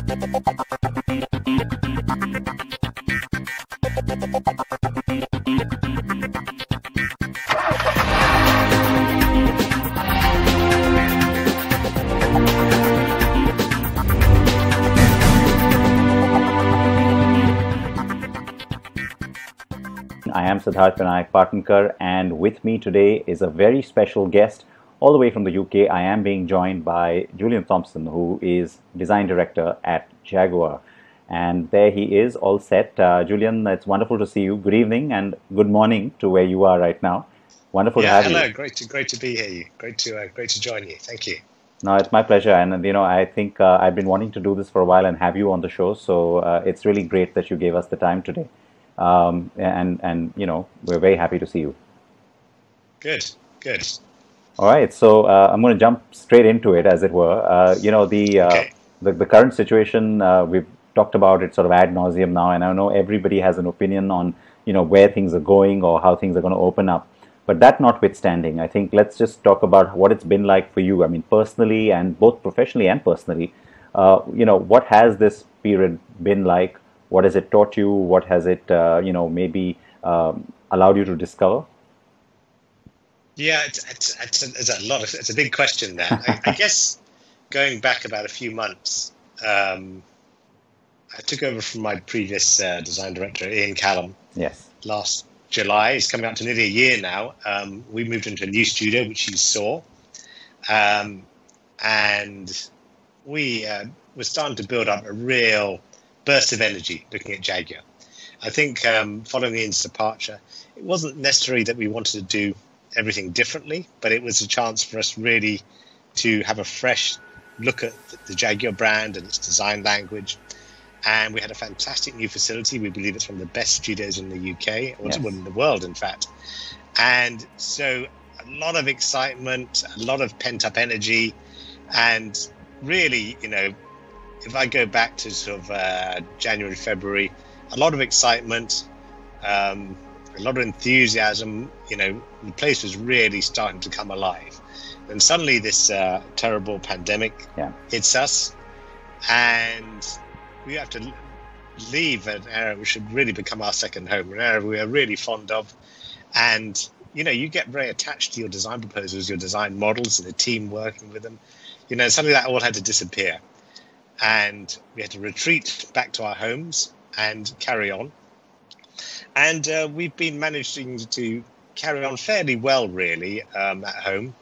I am Siddharth Vinayak Patankar, and with me today is a very special guest. All the way from the UK, I am being joined by Julian Thomson, who is Design Director at Jaguar. And there he is, all set. Julian, it's wonderful to see you. Good evening and good morning to where you are right now. Wonderful to have you. Hello, great to be here. Great to join you. Thank you. No, it's my pleasure. And, you know, I think I've been wanting to do this for a while and have you on the show. So it's really great that you gave us the time today. And, you know, we're very happy to see you. Good. All right, so I'm going to jump straight into it, as it were. You know, the current situation, we've talked about it sort of ad nauseum now, and I know everybody has an opinion on, you know, where things are going or how things are going to open up. But that notwithstanding, I think let's just talk about what it's been like for you. I mean, personally and both professionally and personally, you know, what has this period been like? What has it taught you? What has it, you know, maybe allowed you to discover? Yeah, it's a big question there. I guess going back about a few months, I took over from my previous design director, Ian Callum. Yes. Last July, it's coming up to nearly a year now. We moved into a new studio, which you saw, and we were starting to build up a real burst of energy looking at Jaguar. I think following Ian's departure, it wasn't necessarily that we wanted to do everything differently, but it was a chance for us really to have a fresh look at the Jaguar brand and its design language. And we had a fantastic new facility. We believe it's one of the best studios in the UK, or one in the world, in fact. And so a lot of excitement, a lot of pent-up energy. And really, you know, if I go back to sort of January, February, a lot of excitement, a lot of enthusiasm. You know, the place was really starting to come alive. And suddenly this terrible pandemic hits us, and we have to leave an area which should really become our second home, an area we are really fond of. And, you know, you get very attached to your design proposals, your design models, and the team working with them. You know, suddenly that all had to disappear. And we had to retreat back to our homes and carry on. And we've been managing to carry on fairly well, really, at home.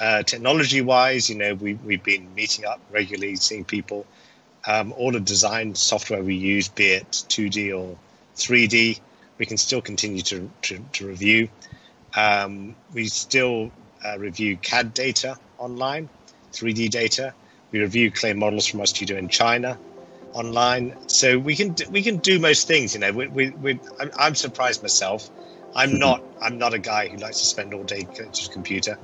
Technology-wise, you know, we've been meeting up regularly, seeing people. All the design software we use, be it 2D or 3D, we can still continue to review. We still review CAD data online, 3D data. We review clay models from our studio in China online. So we can do most things, you know. I'm surprised myself. I'm not a guy who likes to spend all day connected to the computer,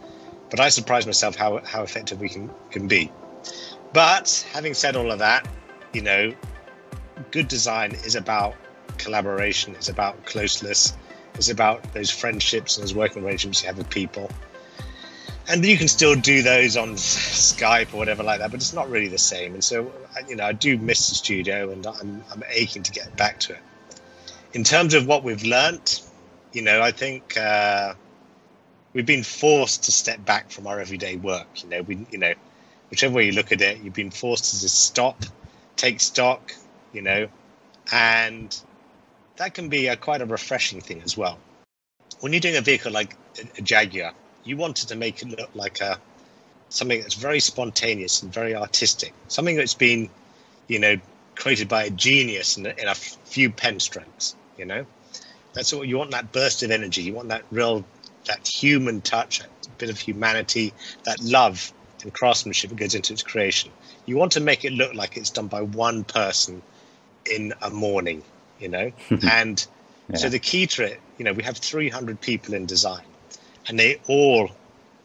but I surprised myself how effective we can be. But having said all of that, you know, good design is about collaboration. It's about closeness. It's about those friendships and those working relationships you have with people. And you can still do those on Skype or whatever like that, but it's not really the same. And so, you know, I do miss the studio, and I'm aching to get back to it. In terms of what we've learnt, you know, I think we've been forced to step back from our everyday work. You know, whichever way you look at it, you've been forced to just stop, take stock, you know, and that can be quite a refreshing thing as well. When you're doing a vehicle like a Jaguar, you wanted to make it look like something that's very spontaneous and very artistic, something that's been, you know, created by a genius in a few pen strokes. You know, that's what you want, that burst of energy. You want that real, that human touch, that bit of humanity, that love and craftsmanship that goes into its creation. You want to make it look like it's done by one person in a morning, you know. And so the key to it, you know, we have 300 people in design. And they all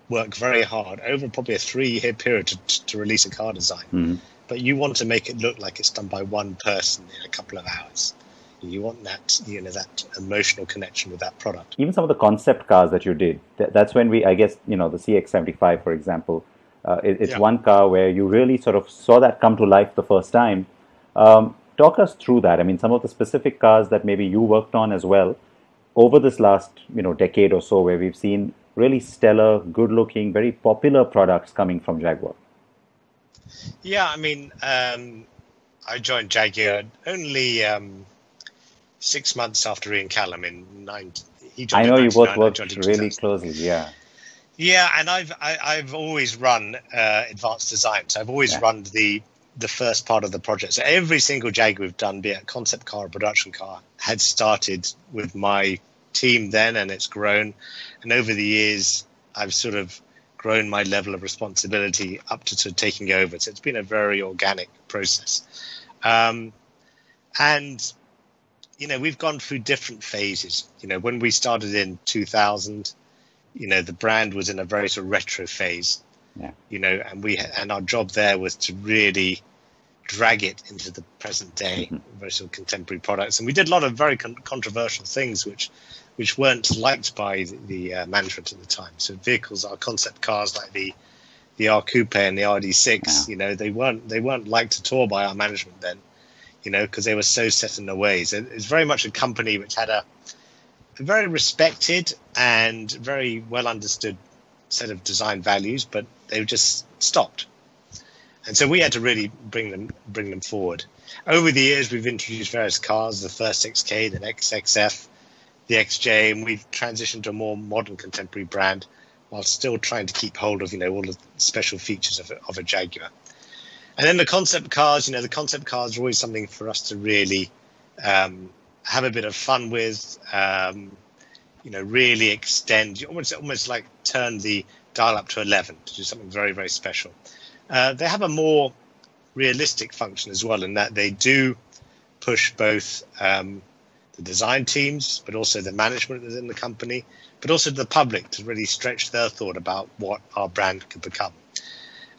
work very hard over probably a 3-year period to release a car design. Mm-hmm. But you want to make it look like it's done by one person in a couple of hours. You want that, you know, that emotional connection with that product. Even some of the concept cars that you did, that's when we, I guess, you know, the C-X75, for example, it's one car where you really sort of saw that come to life the first time. Talk us through that. I mean, some of the specific cars that maybe you worked on as well over this last, decade or so, where we've seen really stellar, good-looking, very popular products coming from Jaguar. Yeah, I mean, I joined Jaguar only 6 months after Ian Callum in 90. I know you both worked really closely, yeah. Yeah, and I've always run advanced design. So I've always run the first part of the project. So every single Jaguar we've done, be it a concept car or production car, had started with my team then, and it's grown. And over the years, I've sort of grown my level of responsibility up to sort of taking over. So it's been a very organic process. And, we've gone through different phases. When we started in 2000, the brand was in a very sort of retro phase. Yeah. And our job there was to really drag it into the present day, very sort of contemporary products. And we did a lot of very controversial things, which weren't liked by the management at the time. So vehicles, our concept cars like the R Coupe and the RD6, they weren't liked at all by our management then, because they were so set in their ways. And it's very much a company which had a very respected and very well understood set of design values, but they were just stopped. And so we had to really bring them forward. Over the years, we've introduced various cars, the first XK, the next XF, the XJ, and we've transitioned to a more modern contemporary brand while still trying to keep hold of, all the special features of a Jaguar. And then the concept cars, the concept cars are always something for us to really have a bit of fun with, really extend, almost like turn the dial up to 11 to do something very, very special. They have a more realistic function as well, in that they do push both the design teams, but also the management within the company, but also the public to really stretch their thought about what our brand could become.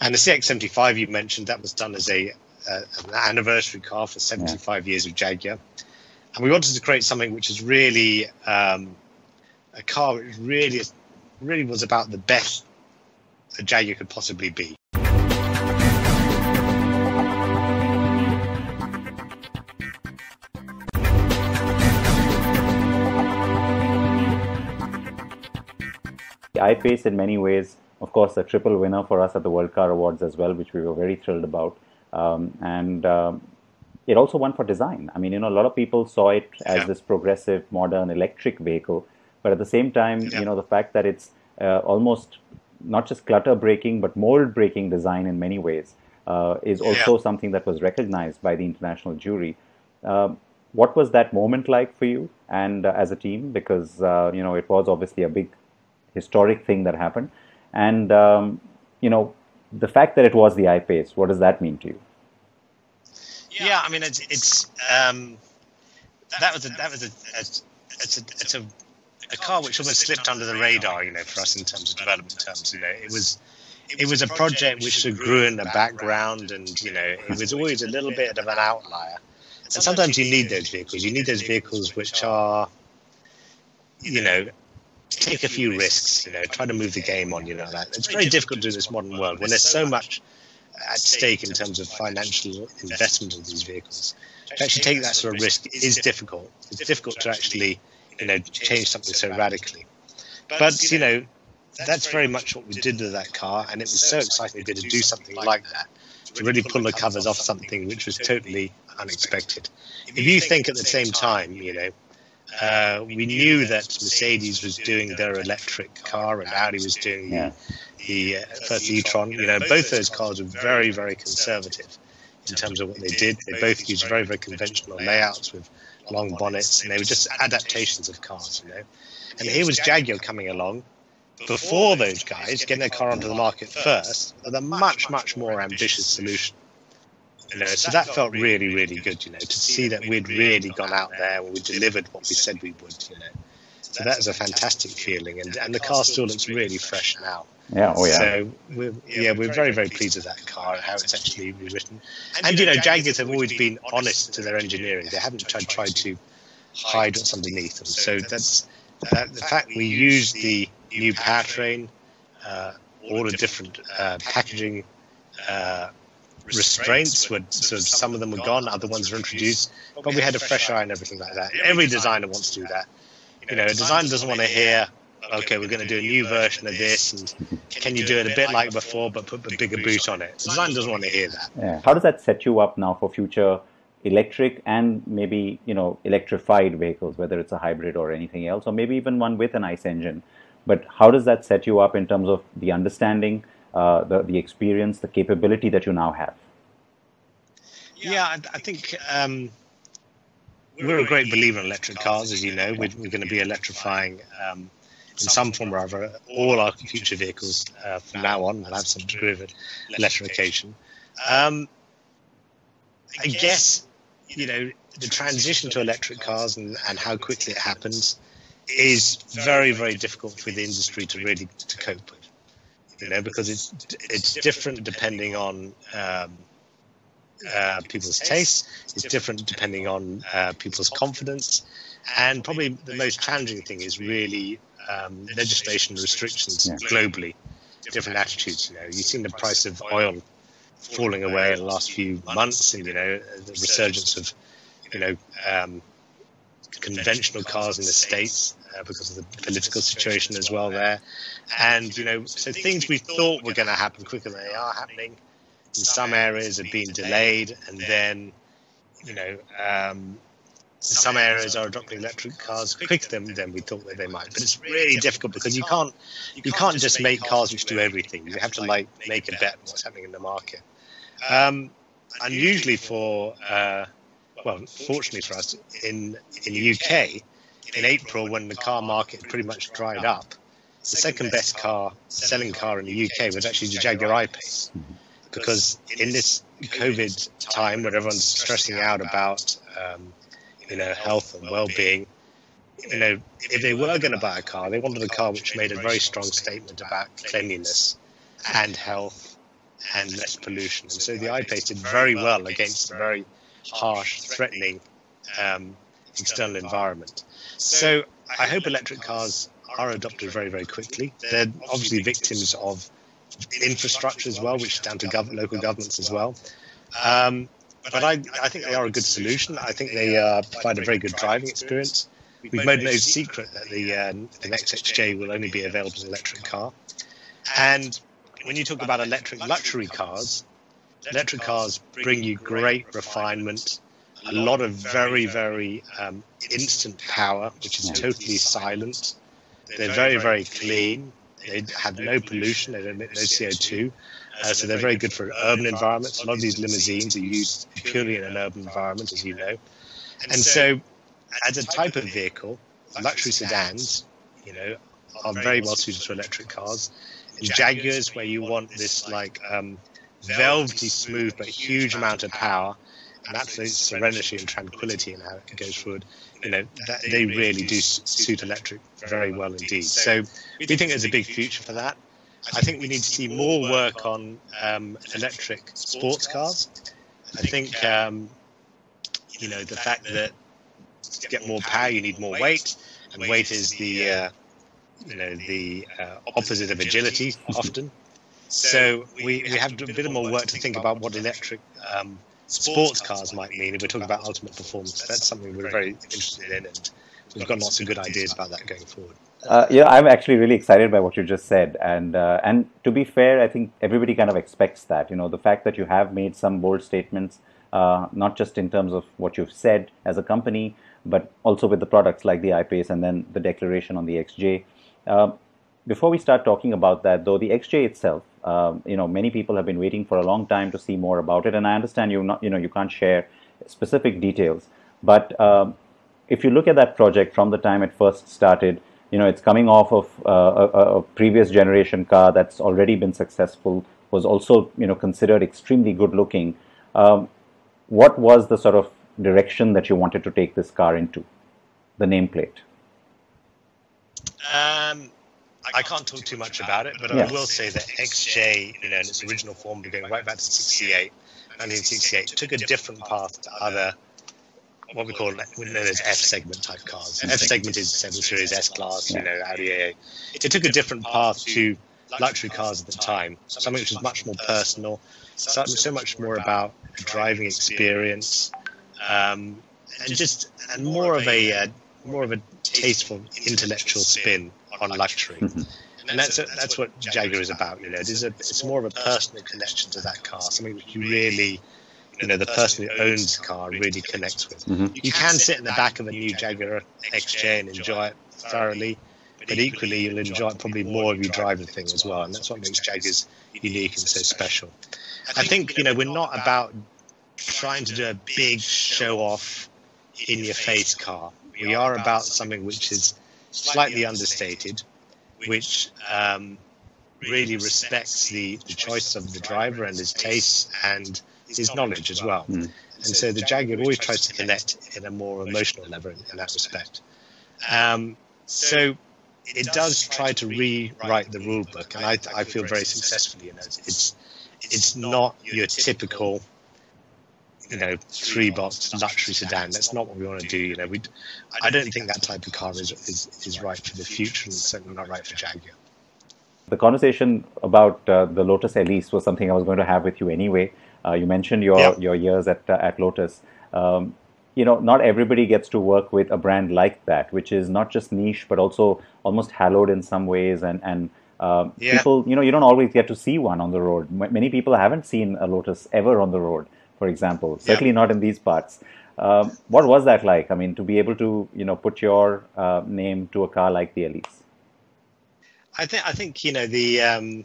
And the C-X75 you mentioned, that was done as an anniversary car for 75 years of Jaguar. And we wanted to create something which is really a car which really was about the best a Jaguar could possibly be. The I-Pace, in many ways, of course, a triple winner for us at the World Car Awards as well, which we were very thrilled about. It also won for design. I mean, a lot of people saw it as this progressive, modern, electric vehicle. But at the same time, the fact that it's almost not just clutter-breaking, but mold-breaking design in many ways is also something that was recognized by the international jury. What was that moment like for you and as a team? Because, it was obviously a big historic thing that happened, and the fact that it was the I-Pace, what does that mean to you? Yeah, I mean, it's that was a car which almost slipped under the radar, for us in terms of development terms. It was a project which sort of grew in the background, and it was always a little bit of an outlier. And sometimes you need those vehicles. You need those vehicles which are, take a few risks, try to move the game on, that. It's very difficult to do this modern world when there's so much at stake in terms of financial investment of these vehicles. To actually take that sort of risk is difficult. It's difficult to actually, change something so radically. But, that's very much what we did with that car, and it was so exciting to do something like that, to really pull the covers off something which was totally unexpected. If you think at the same time, we knew that Mercedes was doing their electric car and Audi was doing the first e-tron. Both those cars were very, very conservative in terms of what they did. They both used very, very conventional layouts with long bonnets, and they were just adaptations of cars, And here was Jaguar coming along before those guys, getting their car onto the market first, with a much, much more ambitious solution. So that felt really, really good, to see that we'd really gone out there and we delivered what we said we would, So that was a fantastic feeling, and the car still looks really fresh now. Yeah, oh yeah. So, we're very, very pleased with that car and how it's actually rewritten. And, Jaguars have always been honest to their engineering. They haven't tried to hide what's underneath them. So that's the fact we used the new powertrain, all the different packaging restraints were, so some of them were gone, other ones were introduced, but we had a fresh eye and everything like that. Every designer wants to do that. You know, a designer doesn't want to hear, okay, we're going to do a new version of this, and can you do it a bit like before, but put a bigger boot on it? The designer doesn't want to hear that. Yeah. How does that set you up now for future electric and maybe, you know, electrified vehicles, whether it's a hybrid or anything else, or maybe even one with an ICE engine? But how does that set you up in terms of the understanding, the experience, the capability that you now have? Yeah, I think we're a great believer in electric cars, as you know. We're going to be electrifying in some form or other all our future vehicles from now on. We'll have some degree of electrification. I guess, you know, the transition to electric cars and how quickly it happens is very, very difficult for the industry to really to cope with, you know, because it's different depending on people's tastes, it's different depending on people's confidence, and probably the most challenging thing is really legislation restrictions globally, different attitudes. You know, you've seen the price of oil falling away in the last few months, and, you know, the resurgence of, you know, conventional cars in the States because of the political situation as well there. And, you know, so things we thought were going to happen quicker than they are happening. In some areas are being delayed, and then, you know, some areas are adopting electric cars quicker than we thought that they might. But it's really difficult because you can't just make cars which do everything. You have to, like, make a bet on what's happening in the market. Unusually for... well, fortunately for us, in the UK, in April, when the car market pretty much dried up, the second best selling car in the UK was actually the Jaguar I-Pace. Because in this COVID time where everyone's stressing out about, you know, health and well-being, you know, if they were going to buy a car, they wanted a car which made a very strong statement about cleanliness and health and less pollution. And so the I-Pace did very well against the very harsh, threatening external environment. So I hope electric cars are adopted very, very quickly. They're obviously victims of infrastructure as well, which is down to local governments as well. But I think they are a good solution. I think they provide a very good driving experience. We've made no secret that the next XJ will only be available as an electric car. And when you talk about electric luxury cars, electric cars bring you great refinement, a lot of very, very instant power, which is totally silent. They're very, very clean. They have no pollution. They emit no CO2. So they're very good for urban environments. A lot of these limousines are used purely in an urban environment, as you know. And so as a type of vehicle, luxury sedans, you know, are very well suited to electric cars. And Jaguars, where you want this, like... velvety smooth but huge amount of power and absolute serenity and tranquility in how it goes forward, you know, that they really do suit electric very well indeed. So we think there's a big future for that. I think we need to see more work on electric sports cars. I think you know, the fact that to get more power you need more weight, and weight is the you know, the opposite of agility often. So we have a bit more work to think about what electric sports cars might mean if we're talking about ultimate performance. That's something we're very interested in, and we've got lots of good ideas about that going forward. Yeah, I'm actually really excited by what you just said. And to be fair, I think everybody kind of expects that. You know, the fact that you have made some bold statements, not just in terms of what you've said as a company, but also with the products like the I-Pace and then the declaration on the XJ. Before we start talking about that, though, the XJ itself, you know, many people have been waiting for a long time to see more about it, and I understand you can't share specific details. But if you look at that project from the time it first started, you know, it's coming off of a previous generation car that's already been successful, was also, you know, considered extremely good looking. What was the sort of direction that you wanted to take this car into, the nameplate? I can't talk too much about it, but yeah. I will say that XJ, you know, in its original form, going right back to 1968, took a different path to other, what we call, we know as F-segment type cars. F-segment is 7 Series, S-Class, you know, Audi A8. It took a different path to luxury cars at the time, something which was much more personal, so much more about driving experience, and more of a tasteful intellectual spin on luxury. Mm-hmm. And that's what Jaguar is about. You know, it's more of a personal connection to that car. Something that you really, you know, the person who owns the car really connects with. Mm-hmm. You can sit in the back of a new Jaguar XJ and enjoy it thoroughly, but equally you'll enjoy it probably more if you drive the thing as well. And that's what makes Jaguars unique and so special. I think, you know, we're not about trying to do a big show-off, in-your-face car. We are about something which is slightly understated, which really respects the choice of the driver and his tastes and his knowledge as well. Mm. And so the Jaguar always tries to connect in a more emotional level in that respect. So it does try to rewrite the rule book, and I feel very successfully in it. It's not your typical, you know, three-box luxury sedan. That's not what we want to do. You know, I don't think that type of car is right for the future, and certainly not right for Jaguar. The conversation about the Lotus Elise was something I was going to have with you anyway. You mentioned your years at Lotus. You know, not everybody gets to work with a brand like that, which is not just niche but also almost hallowed in some ways, and people, you know, you don't always get to see one on the road. Many people haven't seen a Lotus ever on the road, for example, certainly not in these parts. What was that like? I mean, to be able to, you know, put your name to a car like the Elise. I think you know, the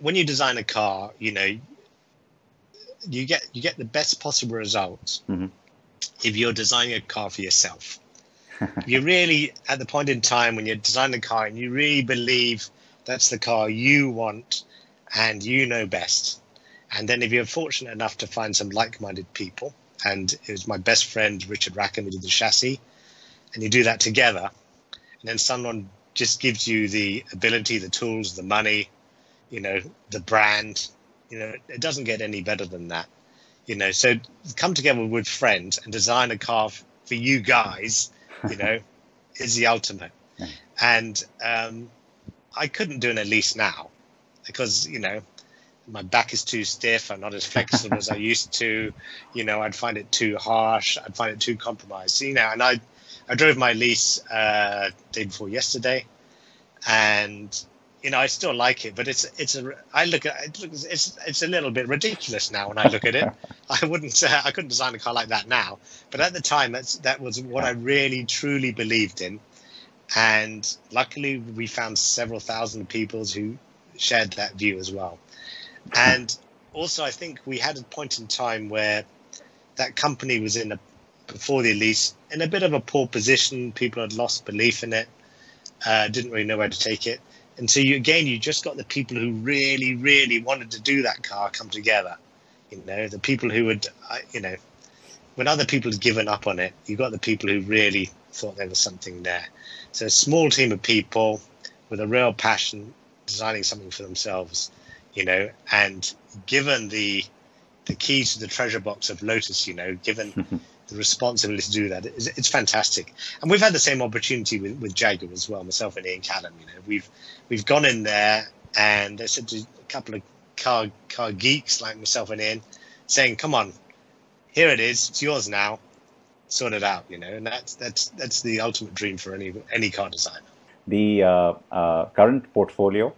when you design a car, you know, you get the best possible results mm-hmm. if you're designing a car for yourself. You're really at the point in time when you're designing a car and you really believe that's the car you want and you know best. And then if you're fortunate enough to find some like-minded people, and it was my best friend, Richard Rackham, who did the chassis, and you do that together, and then someone just gives you the ability, the tools, the money, you know, the brand, you know, it doesn't get any better than that, you know. So come together with friends and design a car for you guys, you know, is the ultimate. And I couldn't do an Elise now because, you know, my back is too stiff. I'm not as flexible as I used to. You know, I'd find it too harsh. I'd find it too compromised. You know, and I drove my Elise day before yesterday, and you know, I still like it, but it's a little bit ridiculous now when I look at it. I couldn't design a car like that now, but at the time that was what I really truly believed in, and luckily we found several thousand people who shared that view as well. And also, I think we had a point in time where that company was before the Elise, in a bit of a poor position. People had lost belief in it, didn't really know where to take it. And so you just got the people who really, really wanted to do that car come together. You know, the people who would, you know, when other people had given up on it, you got the people who really thought there was something there. So a small team of people with a real passion designing something for themselves. You know, and given the keys to the treasure box of Lotus, you know, given the responsibility to do that, it's fantastic. And we've had the same opportunity with Jaguar as well, myself and Ian Callum. You know, we've gone in there, and there's a couple of car geeks like myself and Ian saying, "Come on, here it is, it's yours now, sort it out." You know, and that's the ultimate dream for any car designer. The current portfolio.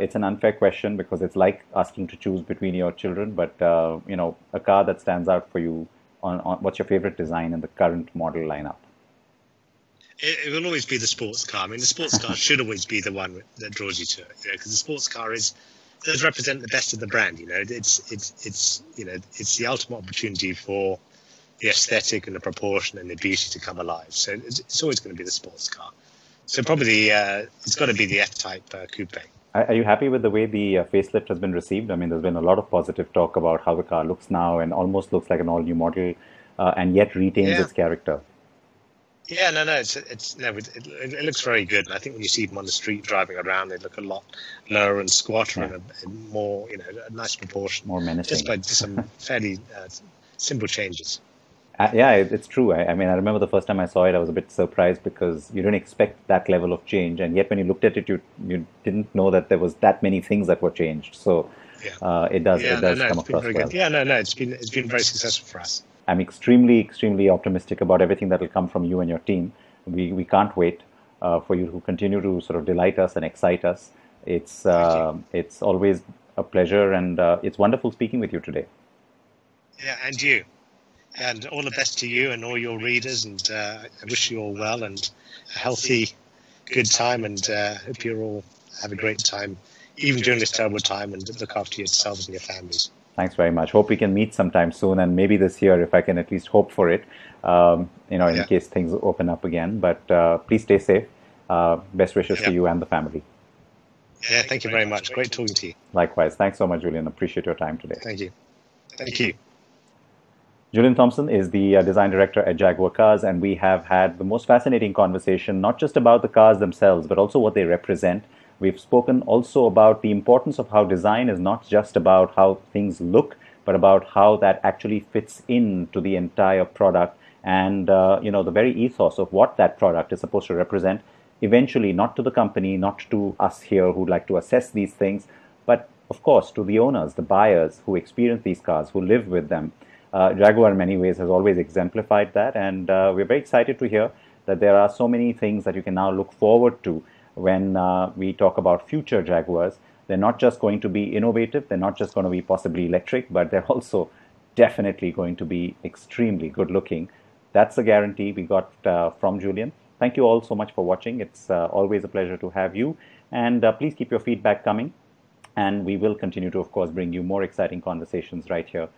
It's an unfair question because it's like asking to choose between your children, but, you know, a car that stands out for you, on what's your favorite design in the current model lineup? It will always be the sports car. I mean, the sports car should always be the one that draws you to it, you know, because the sports car does represent the best of the brand, you know. It's you know, it's the ultimate opportunity for the aesthetic and the proportion and the beauty to come alive. So it's always going to be the sports car. So probably it's got to be the F-Type coupe. Are you happy with the way the facelift has been received? I mean, there's been a lot of positive talk about how the car looks now and almost looks like an all-new model and yet retains its character. Yeah, no, it looks very good. And I think when you see them on the street driving around, they look a lot lower and squatter and more, you know, a nice proportion. More menacing. Just by some fairly simple changes. Yeah, it's true. I mean, I remember the first time I saw it, I was a bit surprised because you didn't expect that level of change. And yet when you looked at it, you didn't know that there was that many things that were changed. So it does come across well. Yeah, it's been very successful for us. I'm extremely, extremely optimistic about everything that will come from you and your team. We can't wait for you to continue to sort of delight us and excite us. It's always a pleasure, and it's wonderful speaking with you today. Yeah, and you. And all the best to you and all your readers, and I wish you all well and a healthy, good time, and hope you all have a great time, even during this terrible time, and look after yourselves and your families. Thanks very much. Hope we can meet sometime soon, and maybe this year, if I can at least hope for it, in case things open up again. But please stay safe. Best wishes to you and the family. Yeah, thank you very much. Great talking to you. Likewise. Thanks so much, Julian. Appreciate your time today. Thank you. Thank you. Julian Thomson is the design director at Jaguar Cars, and we have had the most fascinating conversation, not just about the cars themselves, but also what they represent. We've spoken also about the importance of how design is not just about how things look, but about how that actually fits into the entire product and the very ethos of what that product is supposed to represent, eventually not to the company, not to us here who'd like to assess these things, but of course to the owners, the buyers who experience these cars, who live with them. Jaguar in many ways has always exemplified that, and we're very excited to hear that there are so many things that you can now look forward to when we talk about future Jaguars. They're not just going to be innovative, they're not just going to be possibly electric, but they're also definitely going to be extremely good looking. That's a guarantee we got from Julian. Thank you all so much for watching. It's always a pleasure to have you, and please keep your feedback coming, and we will continue to of course bring you more exciting conversations right here.